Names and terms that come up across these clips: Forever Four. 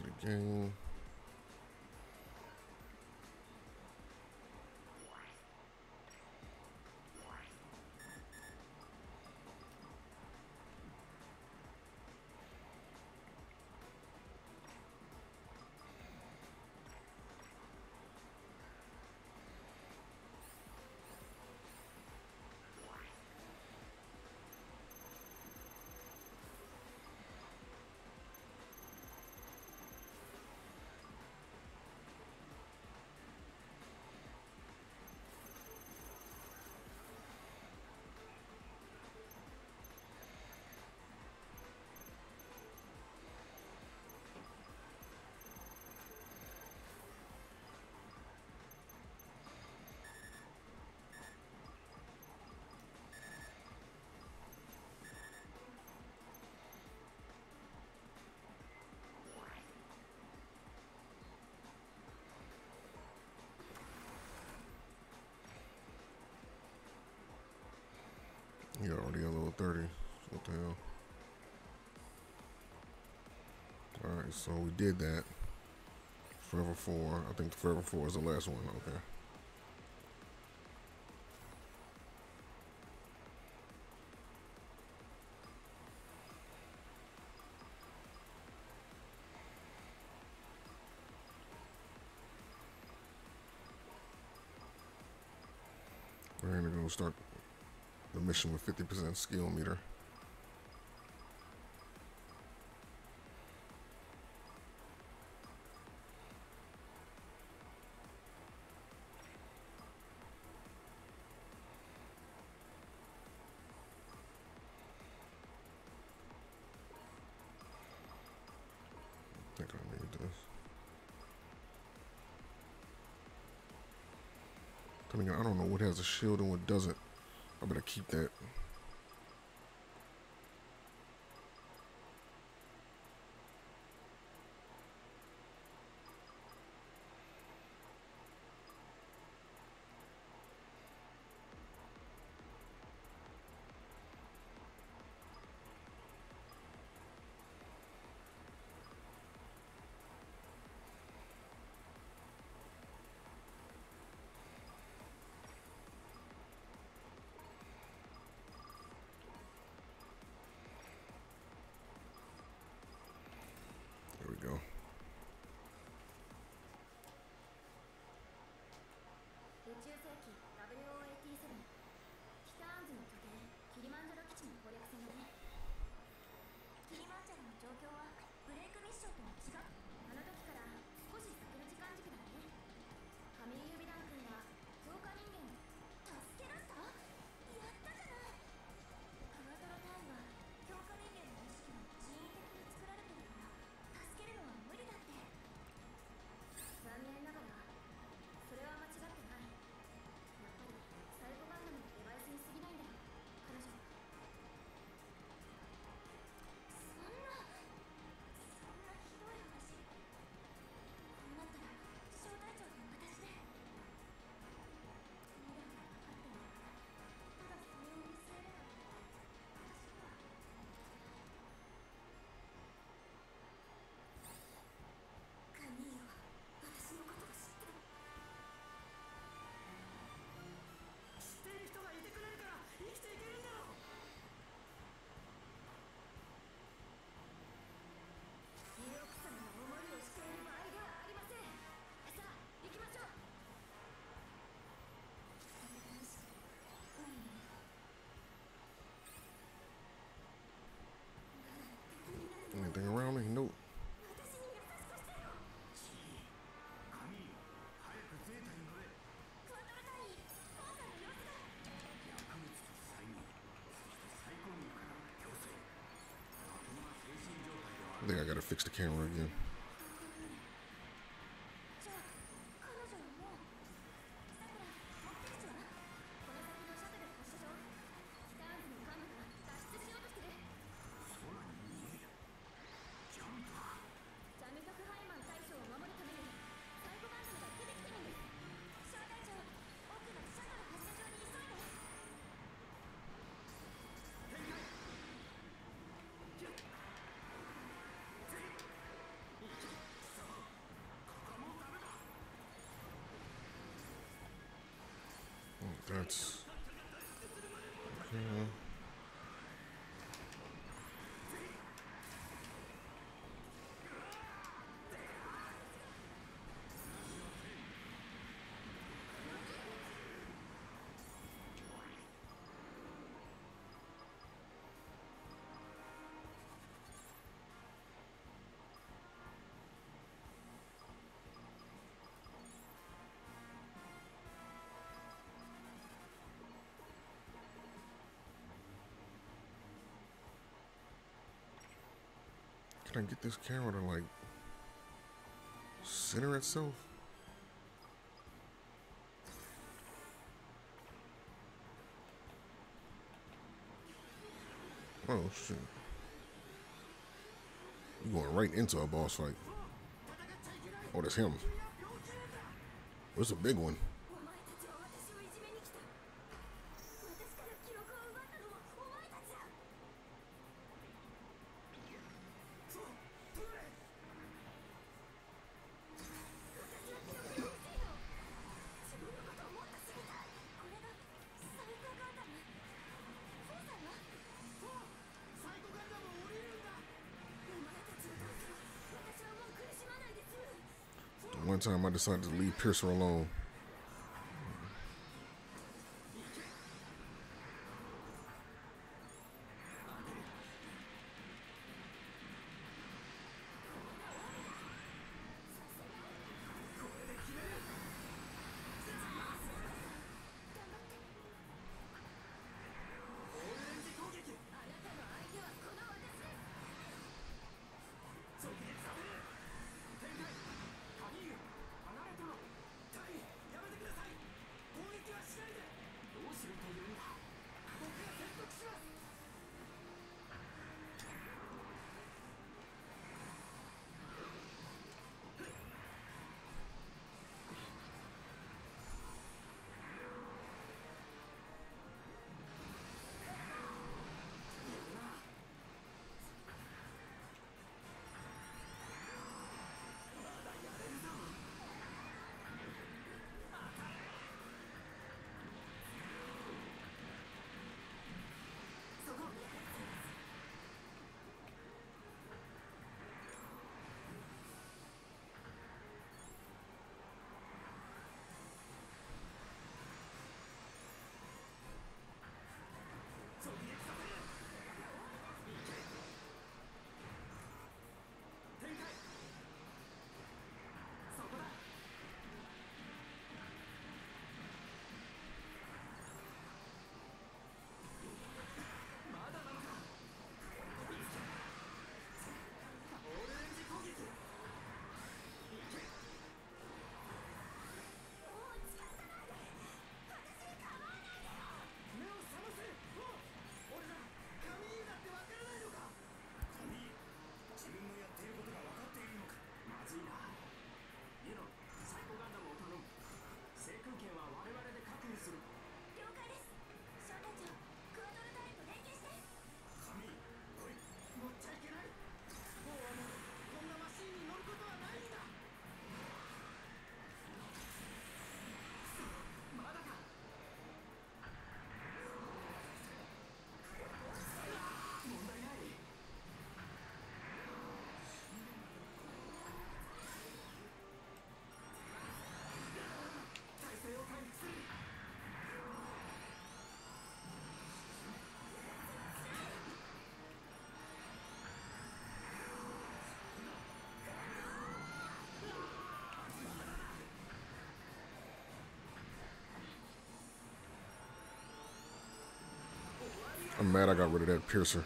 into the game. You're already a level 30. What the hell? Alright, so we did that. Forever Four. I think the Forever Four is the last one. Okay. We're gonna go start the mission with 50% skill meter. I think I need this. I mean, I don't know what has a shield and what doesn't. I'm gonna keep that. Anything around me? Nope. I think I gotta fix the camera again. hurts. Yeah. Can I get this camera to like center itself? Oh shit. You're going right into a boss fight. Oh, that's him. What's a big one? One time I decided to leave Piercer alone. I'm mad I got rid of that Piercer.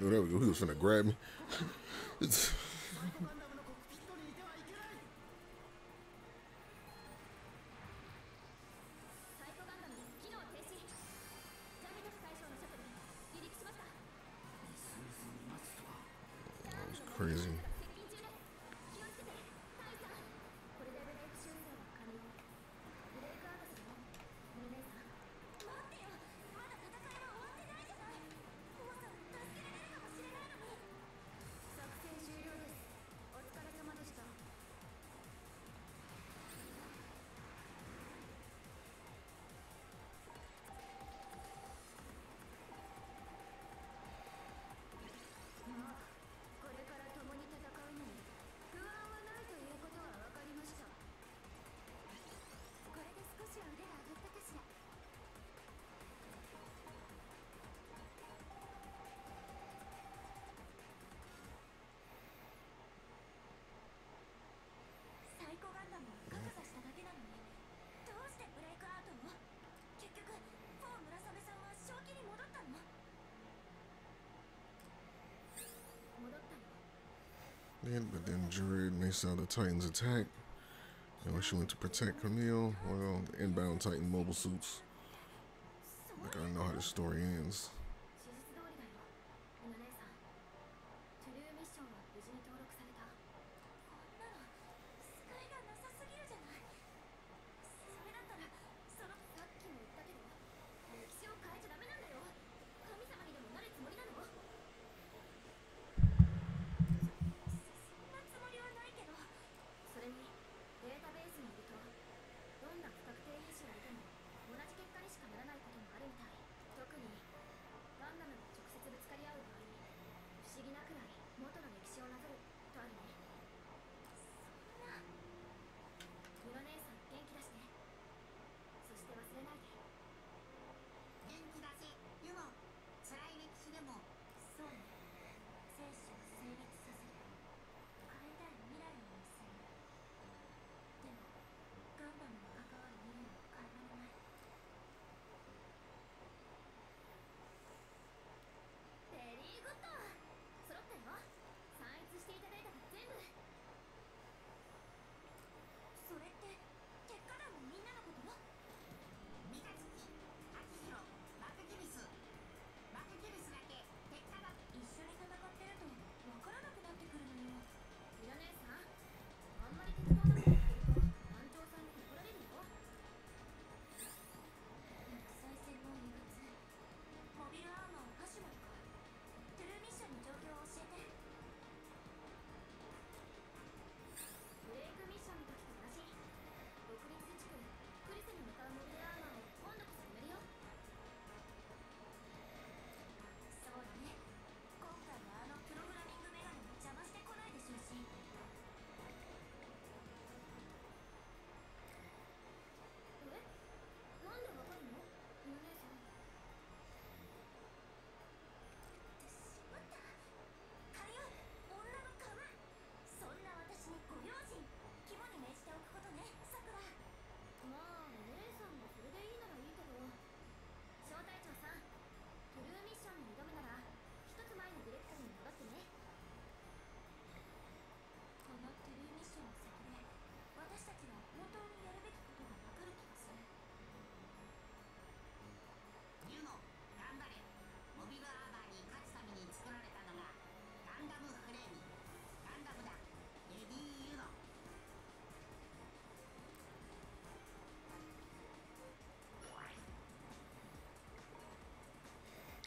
Whatever, he was gonna grab me. Crazy. But then Jared missed out the Titan's attack. And when she went to protect Camille, well, the inbound Titan mobile suits. Like, I know how the story ends.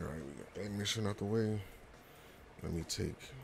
Alright, we got that mission out the way. Let me take